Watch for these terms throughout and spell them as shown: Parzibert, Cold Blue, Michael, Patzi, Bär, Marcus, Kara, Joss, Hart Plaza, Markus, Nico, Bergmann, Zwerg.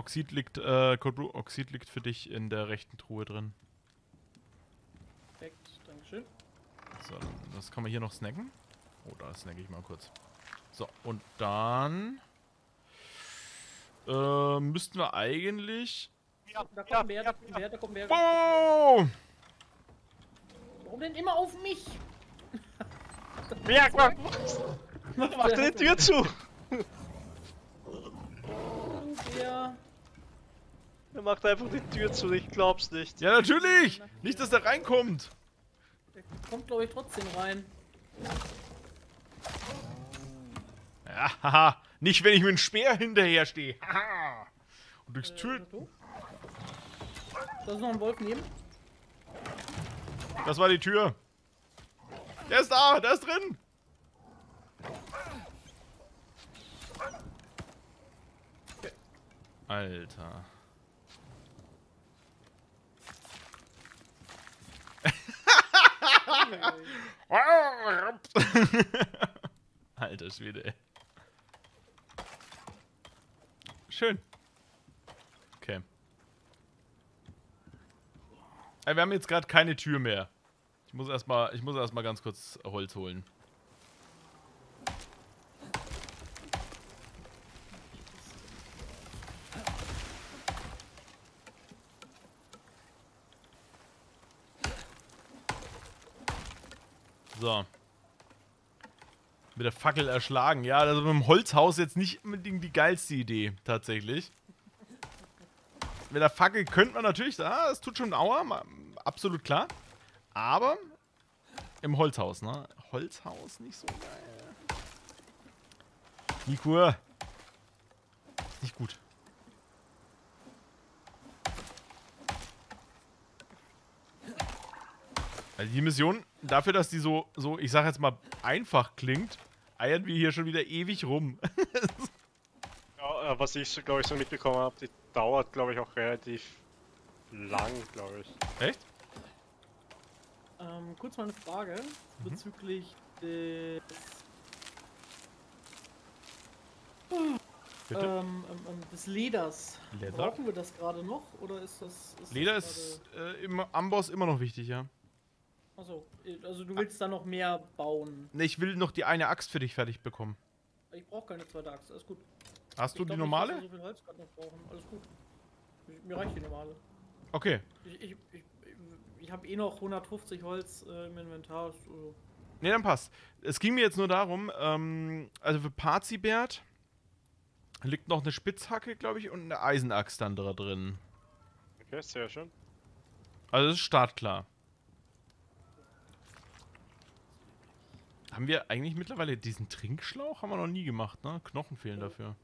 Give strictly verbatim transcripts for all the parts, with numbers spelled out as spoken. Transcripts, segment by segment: Oxid liegt, äh, Cold Blue, Oxid liegt für dich in der rechten Truhe drin. Perfekt, dankeschön. So, das kann man hier noch snacken. Oh, da snacke ich mal kurz. So, und dann äh, müssten wir eigentlich... Ja, da kommt wer, da kommt wer, da kommt wer. Oh! Warum denn immer auf mich? Bergmann! Mach deine Tür zu! Ja. Er macht einfach die Tür zu, ich glaub's nicht. Ja, natürlich! Nicht, dass der reinkommt! Der kommt, glaube ich, trotzdem rein. Ja, haha! Nicht, wenn ich mit dem Speer hinterher stehe! Haha! Und durchs äh, Tür. Da ist noch ein Wolf neben. Das war die Tür. Der ist da! Der ist drin! Alter. Alter Schwede, ey. Schön. Okay. Ey, wir haben jetzt gerade keine Tür mehr. Ich muss erstmal, ich muss erstmal ganz kurz Holz holen. So. Mit der Fackel erschlagen. Ja, das ist mit dem Holzhaus jetzt nicht unbedingt die geilste Idee, tatsächlich. Mit der Fackel könnte man natürlich... Ah, es tut schon Aua, absolut klar. Aber im Holzhaus, ne? Holzhaus nicht so geil. Nico. Ist nicht gut. Also die Mission, dafür, dass die so, so, ich sag jetzt mal, einfach klingt, eiern wir hier schon wieder ewig rum. Ja, was ich, glaube ich, so mitbekommen habe, die dauert, glaube ich, auch relativ lang, glaube ich. Echt? Ähm, kurz mal eine Frage mhm. bezüglich des... Bitte? Ähm, ähm, des Leders. Leder? Brauchen wir das gerade noch, oder ist das... Ist Leder das ist äh, im Amboss immer noch wichtig, ja. Achso, also du willst ah. da noch mehr bauen. Ne, ich will noch die eine Axt für dich fertig bekommen. Ich brauche keine zweite Axt, alles gut. Hast ich du glaub, die normale? Ich so viel Holz noch brauchen. Alles gut. Ich, mir reicht die normale. Okay. Ich, ich, ich, ich habe eh noch hundertfünfzig Holz äh, im Inventar. Also. Ne, dann passt. Es ging mir jetzt nur darum, ähm, also für Parzibert liegt noch eine Spitzhacke, glaube ich, und eine Eisenaxt dann da drin. Okay, sehr schön. Also das ist startklar. Haben wir eigentlich mittlerweile diesen Trinkschlauch? Haben wir noch nie gemacht, ne? Knochen fehlen oh. dafür.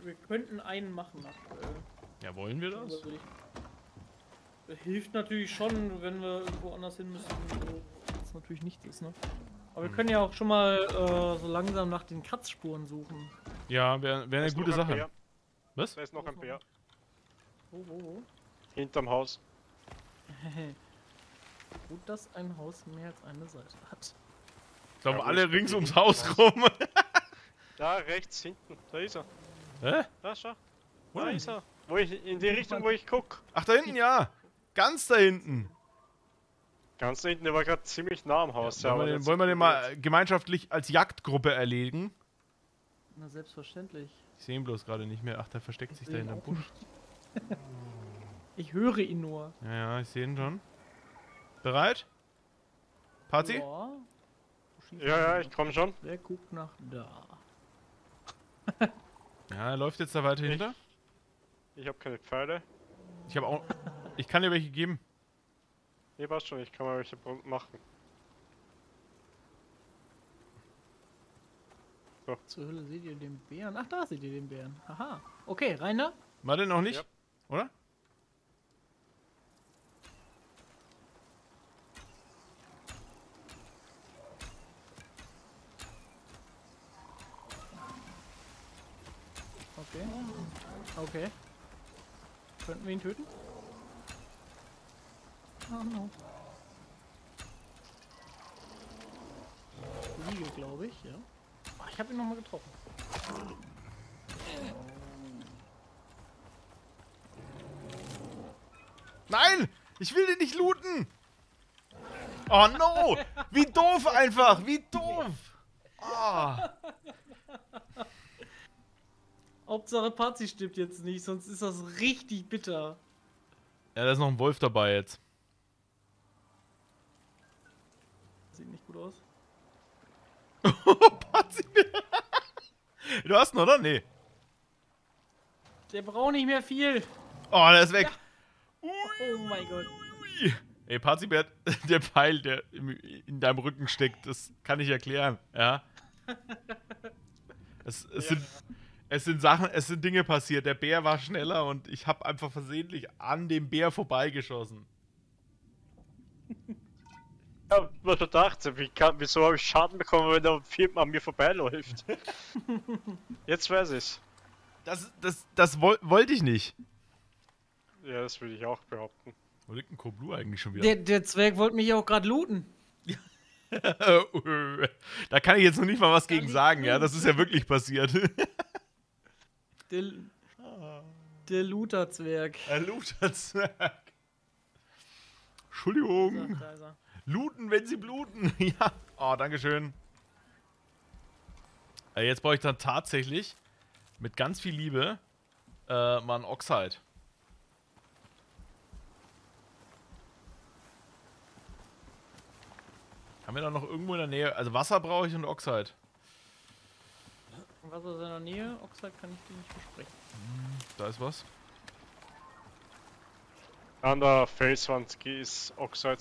Wir könnten einen machen aktuell. Ja, wollen wir das? Das hilft natürlich schon, wenn wir irgendwo anders hin müssen. Das natürlich nichts ist, ne? Aber hm. wir können ja auch schon mal äh, so langsam nach den Kratzspuren suchen. Ja, wäre wär eine gute Sache. Bär. Was? Da ist noch ein Bär. Wo, wo, wo? Hinterm Haus. Gut, dass ein Haus mehr als eine Seite hat. Ich glaube, ja, alle rings ums Haus rum. Da rechts hinten, da ist er. Hä? Da schau. Wo da ist er? Wo ich, in die Richtung, wo ich guck. Ach, da hinten, ja. Ganz da hinten. Ganz da hinten, der war gerade ziemlich nah am Haus. Ja, ja, wollen, wir den, wollen wir den mal gemeinschaftlich als Jagdgruppe erledigen? Na, selbstverständlich. Ich sehe ihn bloß gerade nicht mehr. Ach, der versteckt ich sich da hinterm Busch. Ich höre ihn nur. Ja, ja, ich sehe ihn schon. Bereit? Patzi? Ja, ja, ja, ich komm schon. Der guckt nach da. Ja, er läuft jetzt da weiter ich, hinter. Ich hab keine Pfeile. Ich hab auch... Ich kann dir welche geben. Nee, passt schon, ich kann mal welche machen. So. Zur Hölle seht ihr den Bären? Ach, da seht ihr den Bären. Aha. Okay, Rainer? War der noch nicht? Ja. Oder? Okay. Okay. Könnten wir ihn töten? Oh no. Liege, glaube ich, ja. Ach, ich habe ihn nochmal getroffen. Nein! Ich will den nicht looten! Oh no! Wie doof einfach! Wie doof! Oh. Hauptsache Patzi stirbt jetzt nicht, sonst ist das richtig bitter. Ja, da ist noch ein Wolf dabei jetzt. Sieht nicht gut aus. Patzi! Du hast ihn, oder? Nee. Der braucht nicht mehr viel. Oh, der ist weg. Ja. Oh mein Gott. Ey, Parzibert, der Pfeil, der in deinem Rücken steckt, das kann ich erklären, ja. Es, es, ja. Sind, es sind Sachen, es sind Dinge passiert. Der Bär war schneller und ich habe einfach versehentlich an dem Bär vorbeigeschossen. Ich hab mir gedacht, wie kann, wieso habe ich Schaden bekommen, wenn der Film an mir vorbeiläuft? Jetzt weiß ich's. Das, das, das woll, wollte ich nicht. Ja, das würde ich auch behaupten. Wo liegt ein Cold Blue eigentlich schon wieder? Der, der Zwerg wollte mich auch gerade looten. Da kann ich jetzt noch nicht mal was gegen ja, sagen, ja, das ist ja wirklich passiert. Der, der Looter-Zwerg. Der Looter-Zwerg. Entschuldigung. Da ist er. Looten, wenn sie bluten. Ja. Oh, dankeschön. Äh, jetzt brauche ich dann tatsächlich mit ganz viel Liebe äh, mal einen Oxide. Haben wir da noch irgendwo in der Nähe? Also Wasser brauche ich und Oxide. Wasser ist in der Nähe, Oxide kann ich dir nicht versprechen. Da ist was. An der Felswand ist Oxide.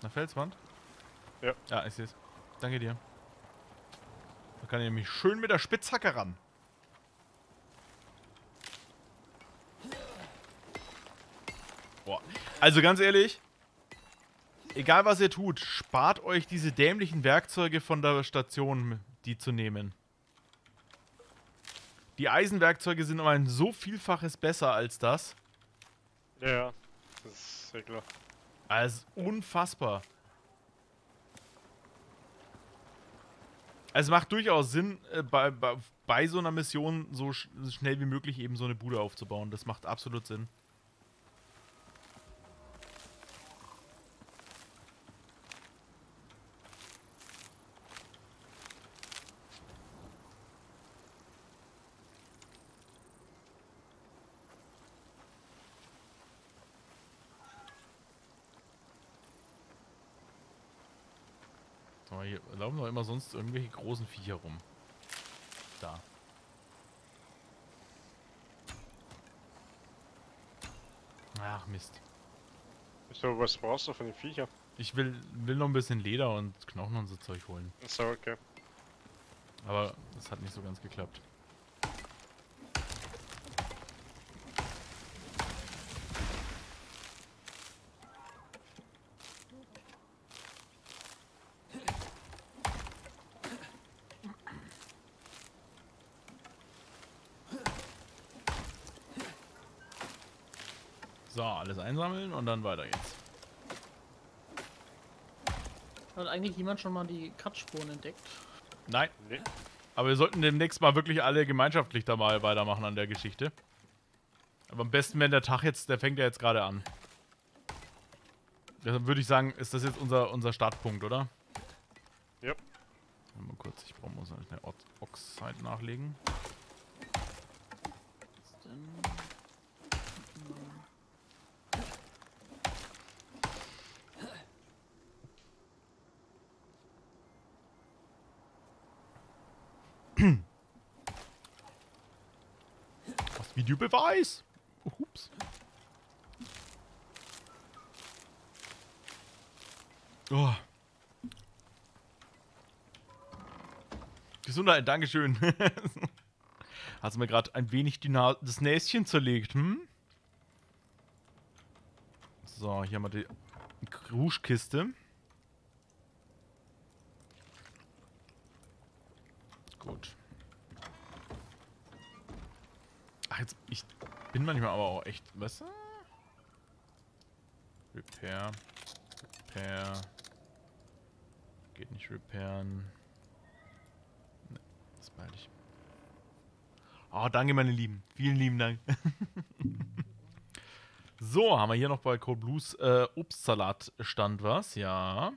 Na, Felswand? Ja. Ja, ich seh's. Danke dir. Da kann ich nämlich schön mit der Spitzhacke ran. Boah. Also ganz ehrlich, egal was ihr tut, spart euch diese dämlichen Werkzeuge von der Station, die zu nehmen. Die Eisenwerkzeuge sind um ein so Vielfaches besser als das. Ja, das ist sehr klar. Also unfassbar. Also es macht durchaus Sinn, äh, bei, bei, bei so einer Mission so sch schnell wie möglich eben so eine Bude aufzubauen. Das macht absolut Sinn. Hier laufen doch immer sonst irgendwelche großen Viecher rum. Da. Ach Mist. So, was brauchst du von den Viechern? Ich will, will noch ein bisschen Leder und Knochen und so Zeug holen. So, okay. Aber das hat nicht so ganz geklappt. So, alles einsammeln und dann weiter geht's. Hat eigentlich jemand schon mal die Katzspuren entdeckt? Nein. Nee. Aber wir sollten demnächst mal wirklich alle gemeinschaftlich da mal weitermachen an der Geschichte. Aber am besten, wenn der Tag jetzt, der fängt ja jetzt gerade an. Deshalb würde ich sagen, ist das jetzt unser, unser Startpunkt, oder? Ja. Mal kurz, ich brauche mal so eine Oxide nachlegen. Was denn? Das Videobeweis! Ups. Oh. Gesundheit, Dankeschön. Hast du mir gerade ein wenig die Na das Näschen zerlegt, hm? So, hier haben wir die Rouge-Kiste. Gut. Ach, jetzt, ich bin manchmal aber auch echt, weißt du? Repair. Repair. Geht nicht repairen. Ne, das behalte ich. Oh, danke, meine Lieben. Vielen lieben Dank. So, haben wir hier noch bei Cold Blues äh, Obstsalatstand was? Ja. Ah, okay.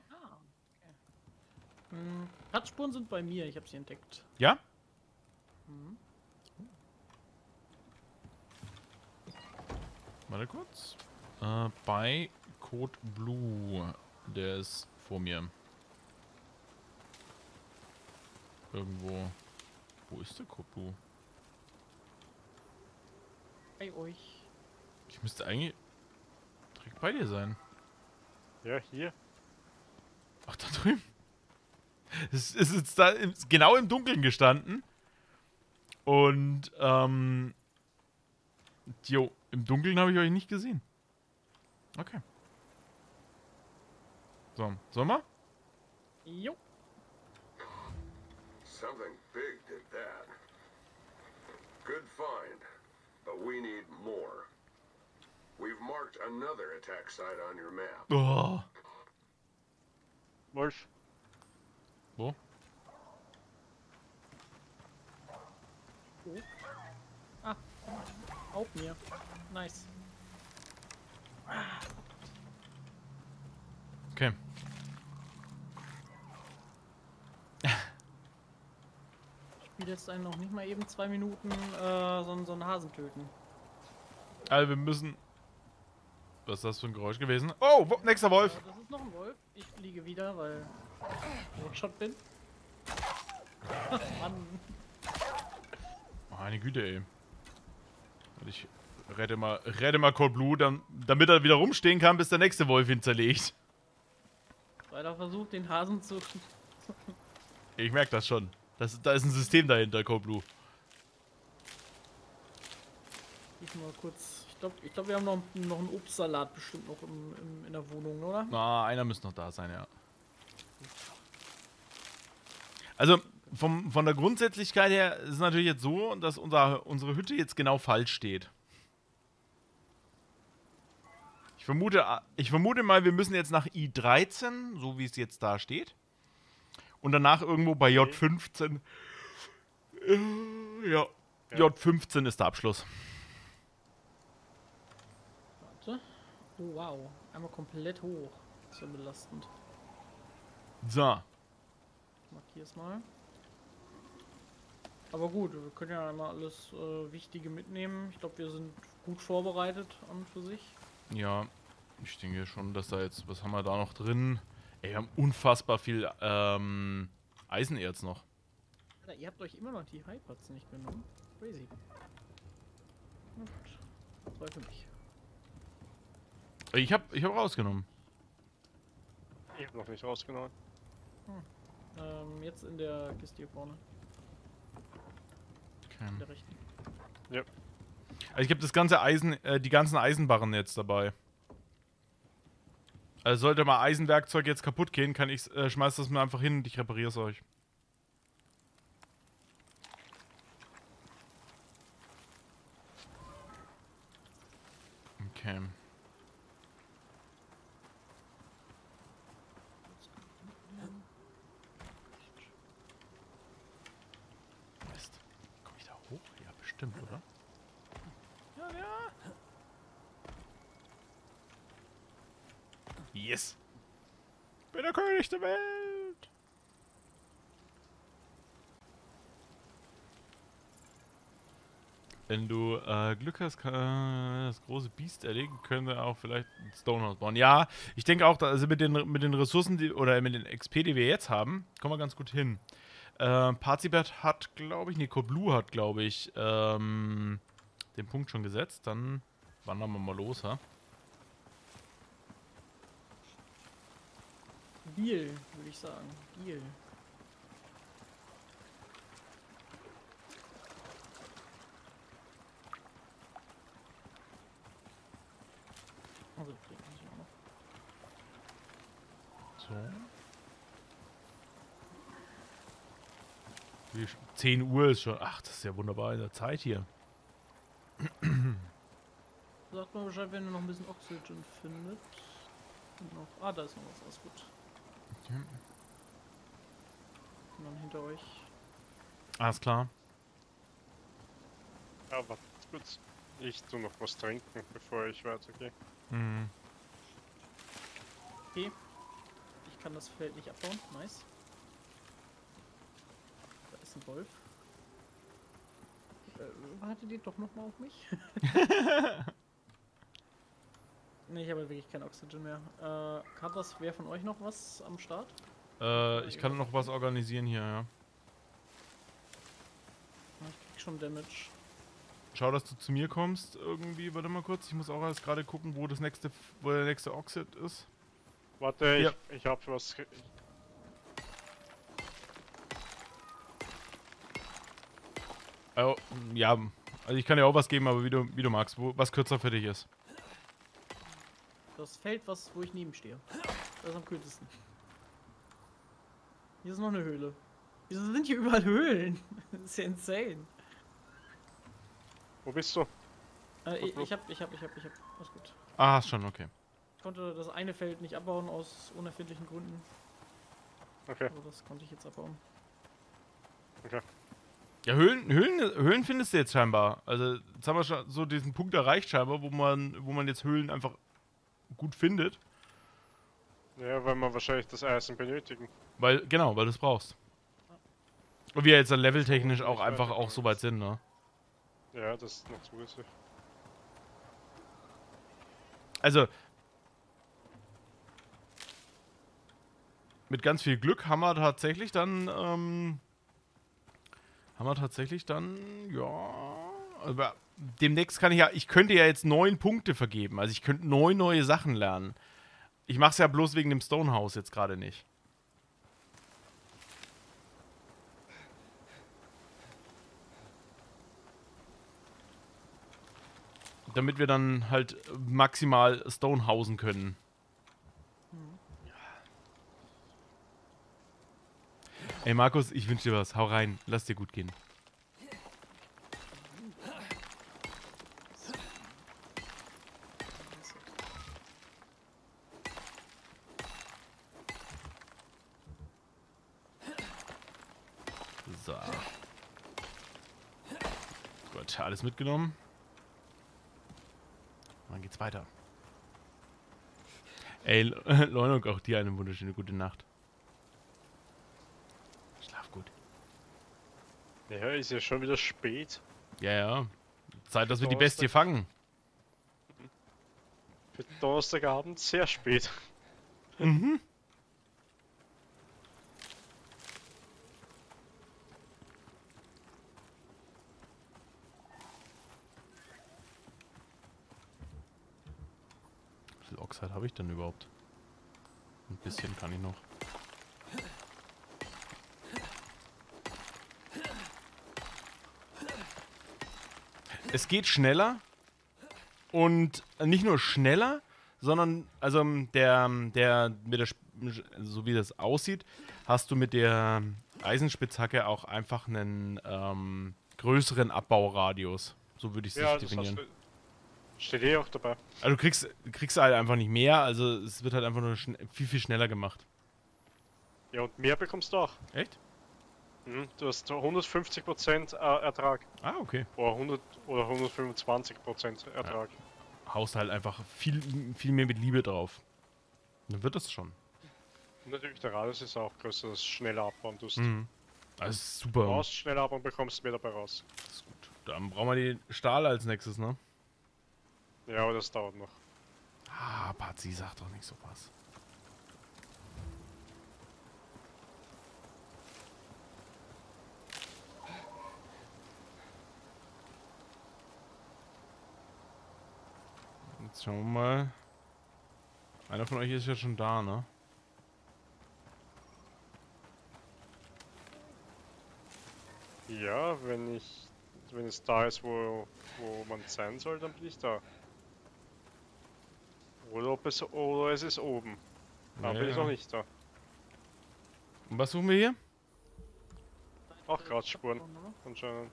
Hm, Kratzspuren sind bei mir, ich habe sie entdeckt. Ja? Mhm. Warte kurz. Äh, bei Cold Blue. Der ist vor mir. Irgendwo. Wo ist der Cold Blue? Bei euch. Ich müsste eigentlich direkt bei dir sein. Ja, hier. Ach, da drüben. Es ist jetzt da im, genau im Dunkeln gestanden. Und, ähm... jo, im Dunkeln habe ich euch nicht gesehen. Okay. So, sollen wir? Jo. Something big did that. Good find, but we need more. We've marked another attack site on your map. Oh. Marsch. Wo? Oh. Ah, auf mir. Nice. Okay. Ich spiele jetzt einen noch nicht mal eben zwei Minuten äh, so, so einen Hasen töten. Also wir müssen... Was ist das für ein Geräusch gewesen? Oh, wo, nächster Wolf! Ja, das ist noch ein Wolf. Ich fliege wieder, weil ich Rotschott bin. Mann. Meine Güte, ey. Ich rette mal, rette mal Cold Blue, dann, damit er wieder rumstehen kann, bis der nächste Wolf ihn zerlegt. Weiter versucht, den Hasen zu... Ich merke das schon. Das, da ist ein System dahinter, Cold Blue. Ich mal kurz... Ich glaube, glaub, wir haben noch, noch einen Obstsalat bestimmt noch im, im, in der Wohnung, oder? Na, ah, einer müsste noch da sein, ja. Also, vom, von der Grundsätzlichkeit her ist es natürlich jetzt so, dass unser, unsere Hütte jetzt genau falsch steht. Ich vermute, ich vermute mal, wir müssen jetzt nach I dreizehn, so wie es jetzt da steht. Und danach irgendwo bei J fünfzehn. Äh, ja, J fünfzehn ist der Abschluss. Oh, wow. Einmal komplett hoch. Das ist ja belastend. So. Ich markiere es mal. Aber gut, wir können ja einmal alles äh, Wichtige mitnehmen. Ich glaube, wir sind gut vorbereitet an für sich. Ja, ich denke schon, dass da jetzt... Was haben wir da noch drin? Ey, wir haben unfassbar viel ähm, Eisenerz noch. Alter, ihr habt euch immer noch die Hyperts nicht genommen. Crazy. Na gut. Freut mich. Ich hab, ich hab rausgenommen. Ich hab noch nicht rausgenommen. Hm. Ähm, jetzt in der Kiste hier vorne. Okay. In der rechten. Ja. Also ich hab das ganze Eisen, äh, die ganzen Eisenbarren jetzt dabei. Also sollte mal Eisenwerkzeug jetzt kaputt gehen, kann ich, äh, schmeiß das mir einfach hin und ich repariere es euch. Okay. Stimmt, oder? Ja, ja! Yes! Ich bin der König der Welt! Wenn du äh, Glück hast, kann das große Biest erlegen, könnte auch vielleicht ein Stonehouse bauen. Ja, ich denke auch, also mit den, mit den Ressourcen die, oder mit den X P, die wir jetzt haben, kommen wir ganz gut hin. Äh, Parzibert hat, glaube ich, Nico Blue hat, glaube ich, ähm, den Punkt schon gesetzt. Dann wandern wir mal los, ha? Deal, würde ich sagen. Deal. Also, kriegen wir auch noch. So. zehn Uhr ist schon. Ach, das ist ja wunderbar in der Zeit hier. Sagt mal Bescheid, wenn ihr noch ein bisschen Oxygen findet. Und noch, ah, da ist noch was. Alles gut. Okay. Und dann hinter euch. Alles klar. Ja, was? Gut. Ich tu noch was trinken, bevor ich weitergehe. Mhm. Okay. Ich kann das Feld nicht abbauen. Nice. Da ist ein Wolf. Äh, wartet ihr doch nochmal auf mich? Ne, ich habe wirklich kein Oxygen mehr. Äh, kann das wer von euch noch was am Start? Äh, ich kann noch was organisieren hier, ja. Ich krieg schon Damage. Schau, dass du zu mir kommst irgendwie. Warte mal kurz, ich muss auch erst gerade gucken, wo das nächste, wo der nächste Oxid ist. Warte, ja. ich, ich hab was. Also, ja, also ich kann dir auch was geben, aber wie du, wie du magst, wo, was kürzer für dich ist. Das Feld, was, wo ich neben stehe. Das ist am kürzesten. Hier ist noch eine Höhle. Wieso sind hier überall Höhlen? Das ist ja insane. Wo bist du? Äh, ich, ich hab, ich hab, ich hab, ich hab. Alles gut. Ah, schon, okay. Ich konnte das eine Feld nicht abbauen aus unerfindlichen Gründen. Okay. Aber das konnte ich jetzt abbauen. Okay. Ja, Höhlen, Höhlen, Höhlen findest du jetzt scheinbar. Also, jetzt haben wir schon so diesen Punkt erreicht scheinbar, wo man, wo man jetzt Höhlen einfach gut findet. Ja, weil man wahrscheinlich das Eisen benötigen. Weil, genau, weil du es brauchst. Und wir jetzt dann leveltechnisch auch einfach auch so weit sind, ne? Ja, das ist noch zusätzlich. Also, mit ganz viel Glück haben wir tatsächlich dann, ähm, haben wir tatsächlich dann, ja, aber demnächst kann ich ja, ich könnte ja jetzt neun Punkte vergeben, also ich könnte neun neue Sachen lernen. Ich mach's ja bloß wegen dem Stonehouse jetzt gerade nicht. Damit wir dann halt maximal Stonehausen können. Mhm. Ey Markus, ich wünsche dir was. Hau rein. Lass dir gut gehen. So. Gut, alles mitgenommen. Dann geht's weiter. Ey, Leunung, auch dir eine wunderschöne gute Nacht. Schlaf gut. Ja, ist ja schon wieder spät. Ja, ja. Zeit, dass wir die Bestie fangen. Für Donnerstagabend sehr spät. Mhm. Habe ich denn überhaupt? Ein bisschen kann ich noch. Es geht schneller und nicht nur schneller, sondern also der der mit der so wie das aussieht, hast du mit der Eisenspitzhacke auch einfach einen ähm, größeren Abbauradius. So würde ich es ja, definieren. Steht eh auch dabei. Also du kriegst, kriegst halt einfach nicht mehr, also es wird halt einfach nur viel, viel schneller gemacht. Ja, und mehr bekommst du auch. Echt? Mhm, du hast hundertfünfzig Prozent Ertrag. Ah, okay. Oder, hundert, oder hundertfünfundzwanzig Prozent Ertrag. Ja. Haust halt einfach viel, viel mehr mit Liebe drauf. Dann wird das schon. Und natürlich, der Radius ist auch größer, dass du schneller abbauen tust. Mhm. Also super. Du brauchst schneller ab und bekommst mehr dabei raus. Das ist gut. Dann brauchen wir den Stahl als nächstes, ne? Ja, aber das dauert noch. Ah, Patzi sagt doch nicht so was. Jetzt schauen wir mal. Einer von euch ist ja schon da, ne? Ja, wenn ich... wenn es da ist, wo, wo man sein soll, dann bin ich da. Oder, ob es, oder es ist oben. Da ja, bin ich noch nicht da. Und was suchen wir hier? Auch Kratzspuren, anscheinend.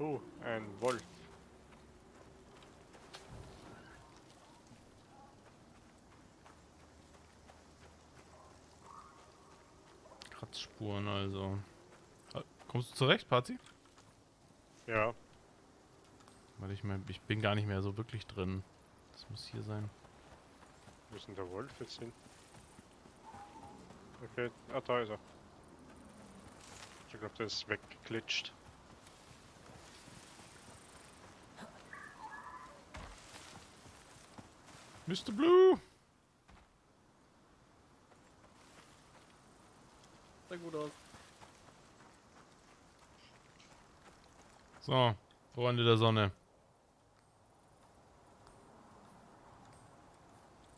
Oh, ein Wolf. Spuren, also. Kommst du zurecht, Patzi? Ja. Weil ich mein, ich bin gar nicht mehr so wirklich drin. Das muss hier sein. Wo ist denn der Wolf jetzt hin? Okay, ah, da ist er. Ich glaube, der ist weggeklitscht. Mister Blue! Sehr gut aus. So, Freunde der Sonne.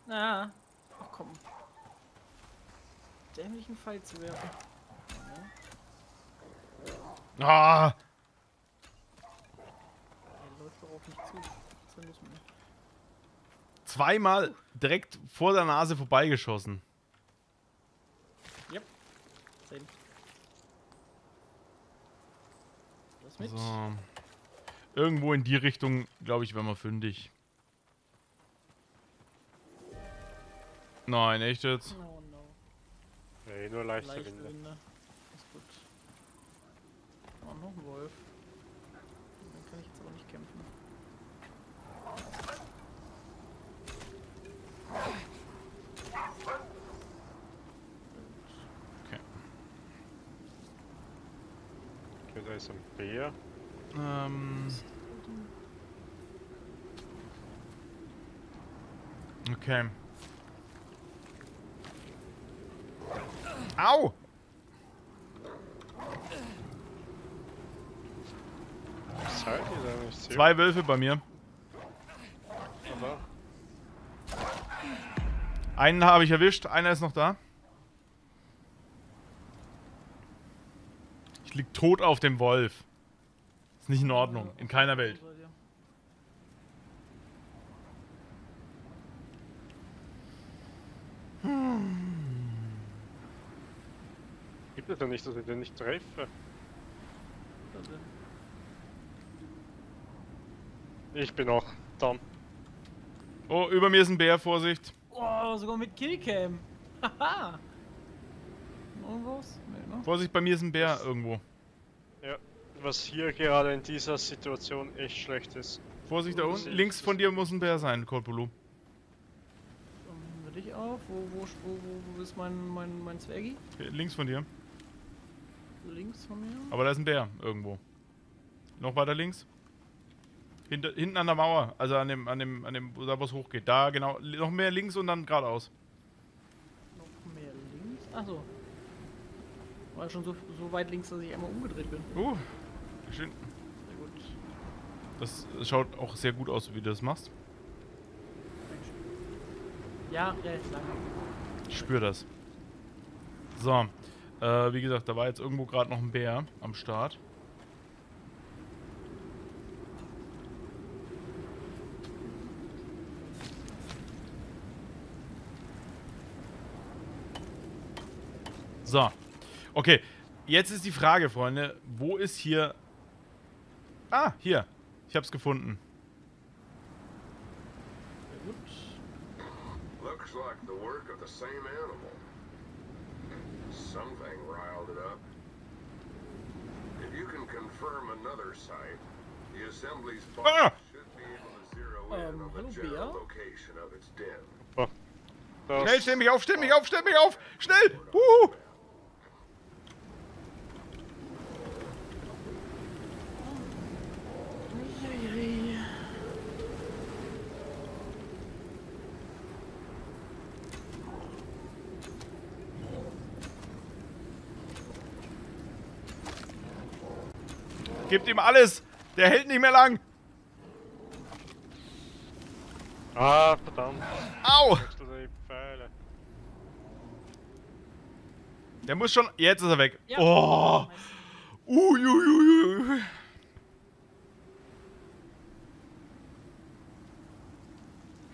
Na, ah, ach komm. Dämlichen Pfeil zu werfen. Ja. Ah! Der läuft doch auf mich zu. Das ist ja nicht mehr. Zweimal direkt vor der Nase vorbeigeschossen. Yep. Same. Das mit. So. Irgendwo in die Richtung, glaube ich, wäre mal fündig. Nein, echt jetzt? No, no. Nee, nur leichte, leichte Winde. Winde. Ist gut. Oh, noch ein Wolf. Dann kann ich jetzt aber nicht kämpfen. Okay. Okay, da ist ein Bär. Ähm. Okay. Au! Was halt ihr da nicht? Zwei Wölfe bei mir. Aber. Einen habe ich erwischt, einer ist noch da. Ich lieg tot auf dem Wolf. Ist nicht in Ordnung, in keiner Welt. Gibt es ja nicht, dass ich den nicht treffe. Ich bin auch down. Oh, über mir ist ein Bär, Vorsicht. Oh, sogar mit Killcam. Haha. Vorsicht, bei mir ist ein Bär das, irgendwo. Ja, was hier gerade in dieser Situation echt schlecht ist. Vorsicht, da unten. Links von dir muss ein Bär sein, Cold Blue. Würde ich auf? Wo, wo, wo, wo ist mein, mein, mein Zwergi? Okay, links von dir. Links von mir? Aber da ist ein Bär irgendwo. Noch weiter links. Hinter, hinten an der Mauer, also an dem, an dem, an dem, da wo es hochgeht. Da genau, noch mehr links und dann geradeaus. Noch mehr links? Achso. War schon so, so weit links, dass ich einmal umgedreht bin. Uh, schön. Sehr gut. Das schaut auch sehr gut aus, wie du das machst. Ja, ja, ist lang. Ich spüre das. So, äh, wie gesagt, da war jetzt irgendwo gerade noch ein Bär am Start. So, okay. Jetzt ist die Frage, Freunde. Wo ist hier... Ah, hier. Ich hab's gefunden. Looks like the work of the same animal. Something riled it up. If you can confirm another site, the assembly's bot should be able to zero in on the general location of its den. Schnell, stell mich auf, stell mich auf, stell mich auf! Schnell! Huhu! Gebt ihm alles! Der hält nicht mehr lang! Ah, verdammt. Au! Der muss schon... Jetzt ist er weg. Ja. Oh! Ui, ui, ui, ui.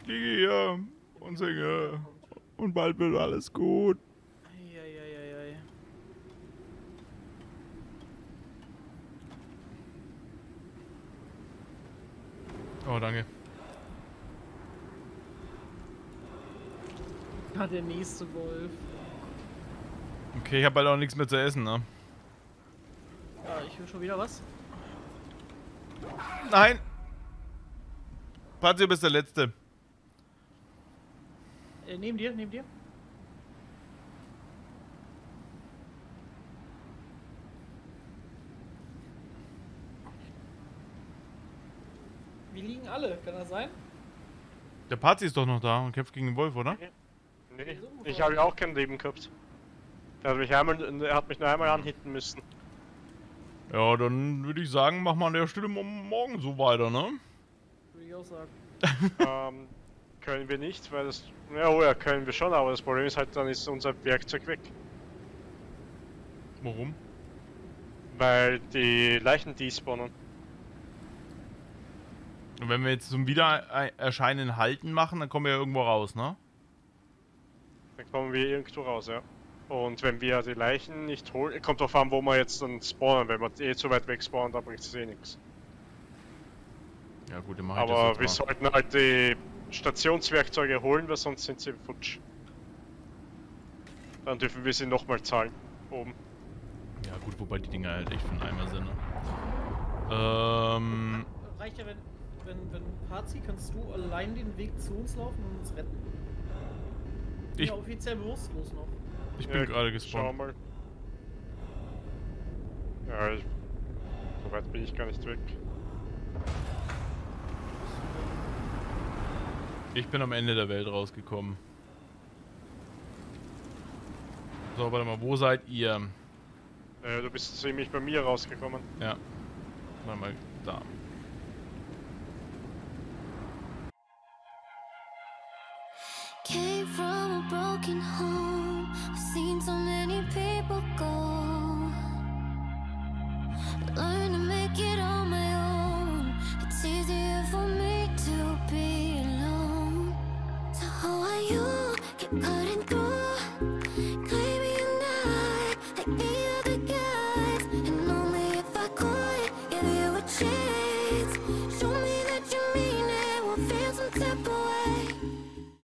Ich liege hier und singe. Und bald wird alles gut. Oh, danke. Ah, der nächste Wolf. Okay, ich habe halt auch nichts mehr zu essen, ne? Ja, ich höre schon wieder was. Nein! Patzi, du bist der Letzte. Äh, neben dir, neben dir. Wir liegen alle, kann das sein? Der Patzi ist doch noch da und kämpft gegen den Wolf, oder? Nee, ich habe ja auch kein Leben gehabt. Der hat mich, einmal, der hat mich nur einmal anhitten müssen. Ja, dann würde ich sagen, machen wir an der Stelle morgen so weiter, ne? Würde ich auch sagen. ähm, können wir nicht, weil das... Ja, oh ja, können wir schon, aber das Problem ist halt, dann ist unser Werkzeug weg. Warum? Weil die Leichen despawnen. Und wenn wir jetzt zum Wiedererscheinen halten machen, dann kommen wir ja irgendwo raus, ne? Dann kommen wir irgendwo raus, ja. Und wenn wir die Leichen nicht holen, kommt drauf an, wo wir jetzt dann spawnen. Wenn wir eh zu weit weg spawnen, da bringt es eh nichts. Ja gut, dann mach ich das. Aber wir sollten halt die Stationswerkzeuge holen, weil sonst sind sie futsch. Dann dürfen wir sie nochmal zahlen, oben. Ja gut, wobei die Dinger halt echt von Eimer sind, ne? Ähm... Reicht ja, wenn, wenn, wenn Patzi, kannst du allein den Weg zu uns laufen und uns retten? Ich bin ja offiziell bewusstlos noch. Ich bin ja, gerade gespawnt. Schau mal. Ja, ich, so weit bin ich gar nicht weg. Ich bin am Ende der Welt rausgekommen. So, warte mal, wo seid ihr? Äh, du bist ziemlich bei mir rausgekommen. Ja. Warte mal, da. Came from a broken home. I've seen so many people go. Learn to make it on my own. It's easier for me to be alone. So how are you?